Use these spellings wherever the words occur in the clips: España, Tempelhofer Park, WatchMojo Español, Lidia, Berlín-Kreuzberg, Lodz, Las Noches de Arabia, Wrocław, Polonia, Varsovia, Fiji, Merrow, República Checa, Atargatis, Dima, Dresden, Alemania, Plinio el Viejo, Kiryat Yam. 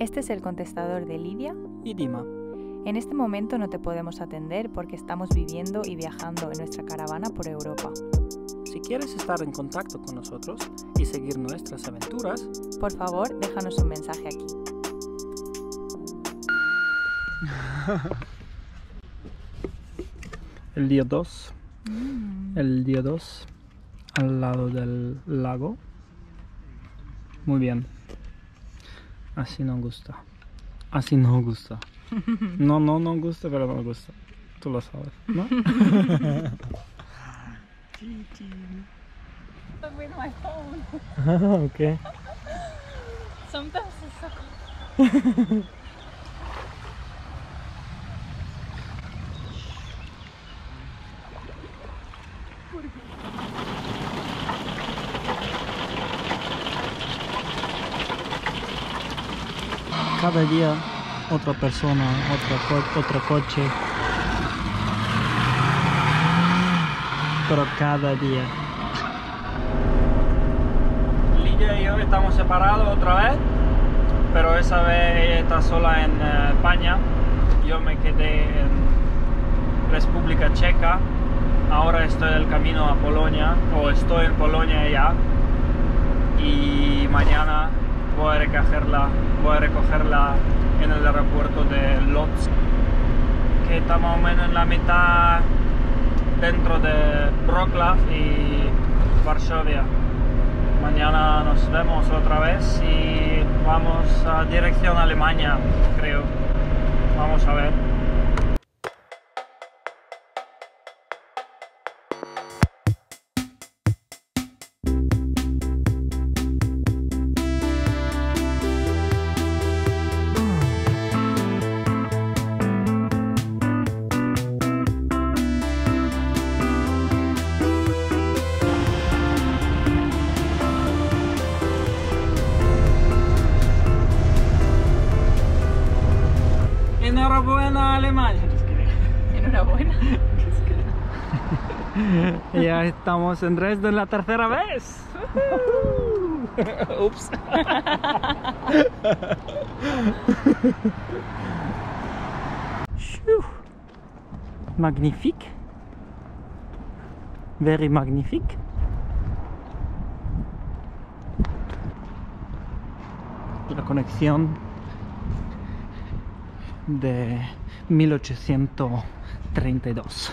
Este es el contestador de Lidia y Dima. En este momento no te podemos atender porque estamos viviendo y viajando en nuestra caravana por Europa. Si quieres estar en contacto con nosotros y seguir nuestras aventuras, por favor, déjanos un mensaje aquí. El día 2. El día 2 al lado del lago. Muy bien. Así no gusta. Así no gusta. No gusta, pero no gusta. Tú lo sabes, ¿no? With my phone. Ah, okay. Sometimes it's so cool. Cada día otra persona, otro coche, pero cada día. Lidia y yo estamos separados otra vez, pero esa vez ella está sola en España, yo me quedé en República Checa, ahora estoy en el camino a Polonia, o estoy en Polonia ya, y mañana voy a recogerla en el aeropuerto de Lodz, que está más o menos en la mitad dentro de Wrocław y Varsovia. Mañana nos vemos otra vez y vamos a dirección Alemania, creo. Vamos a ver. Enhorabuena, Alemania. Enhorabuena. Ya estamos en Dresden la tercera vez. Ups. Magnifique. Very magnifique. La conexión de 1832.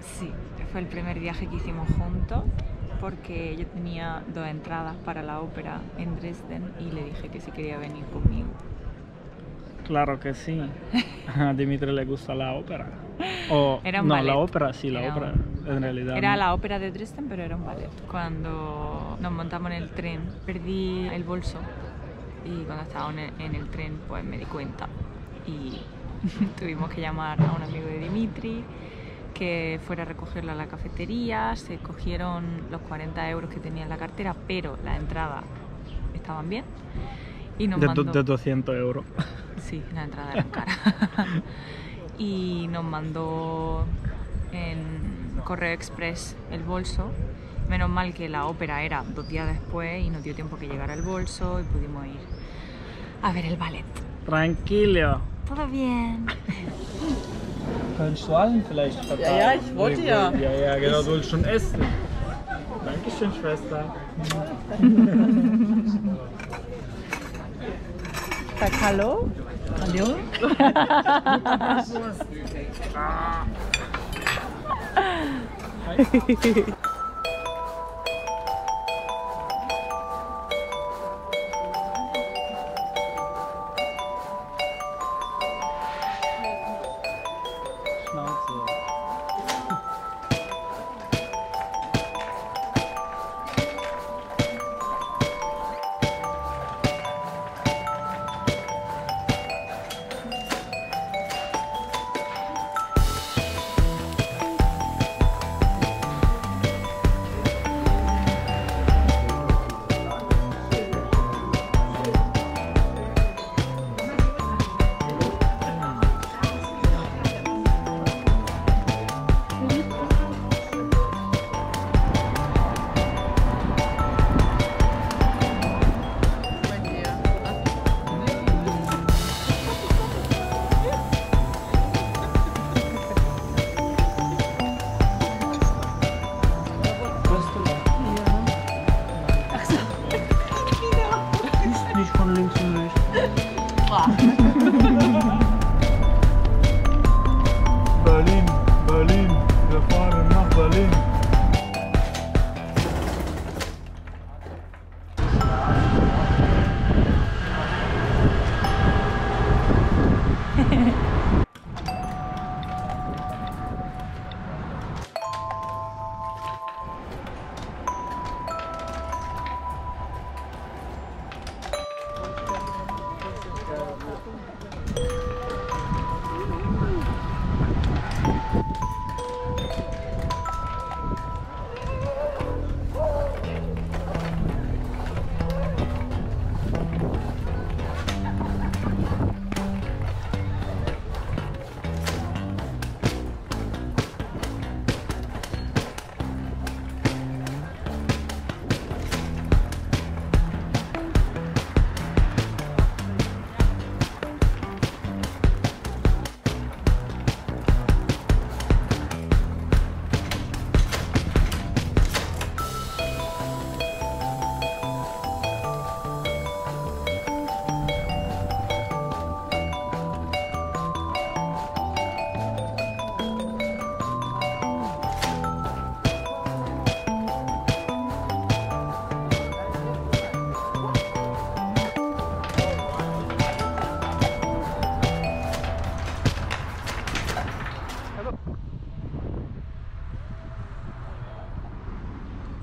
Sí, fue el primer viaje que hicimos juntos porque yo tenía 2 entradas para la ópera en Dresden y le dije que si quería venir conmigo. Claro que sí. A Dimitri le gusta la ópera. O, era un no, ballet. La ópera, sí, la era ópera un... en realidad. Era la ópera de Dresden, pero era un ballet. Cuando nos montamos en el tren, perdí el bolso. Y cuando estaba en el tren, pues me di cuenta y tuvimos que llamar a un amigo de Dimitri que fuera a recogerlo a la cafetería. Se cogieron los 40 euros que tenía en la cartera, pero las entradas estaban bien y nos mandó... de 200 euros. Sí, las entradas eran caras. Y nos mandó en correo express el bolso. Menos mal que la ópera era 2 días después y nos dio tiempo que llegara el bolso y pudimos ir a ver el ballet. Tranquilo. Todo bien. Schalen vielleicht verteilen. Ja, ich wollte ja. Ja, genau, du willst schon essen. Dankeschön, Schwester. Sag hallo. Hallo.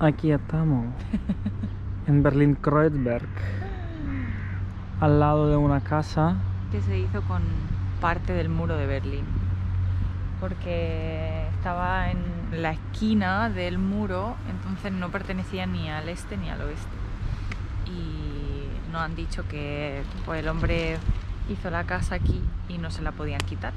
Aquí estamos, en Berlín-Kreuzberg, al lado de una casa que se hizo con parte del muro de Berlín, porque estaba en la esquina del muro, entonces no pertenecía ni al este ni al oeste. Y nos han dicho que pues, el hombre hizo la casa aquí y no se la podían quitar,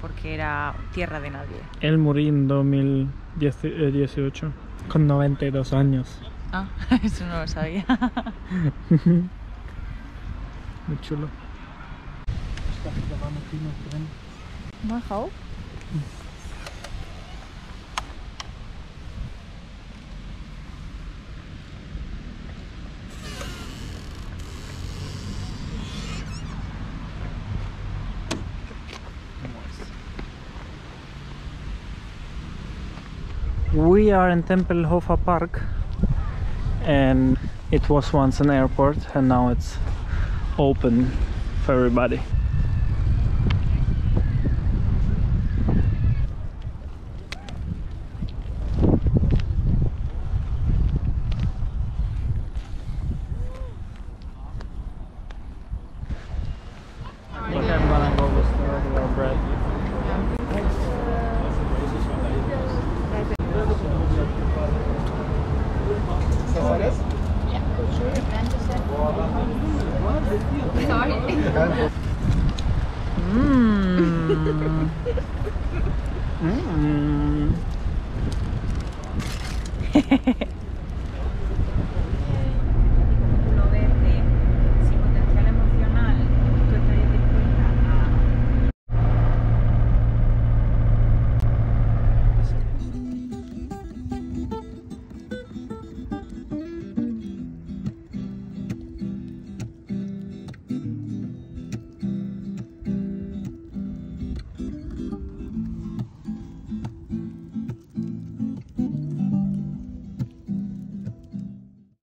porque era tierra de nadie. Él murió en 2018. Con 92 años. Ah, eso no lo sabía. Muy chulo. We are in Tempelhofer Park, and it was once an airport, and now it's open for everybody.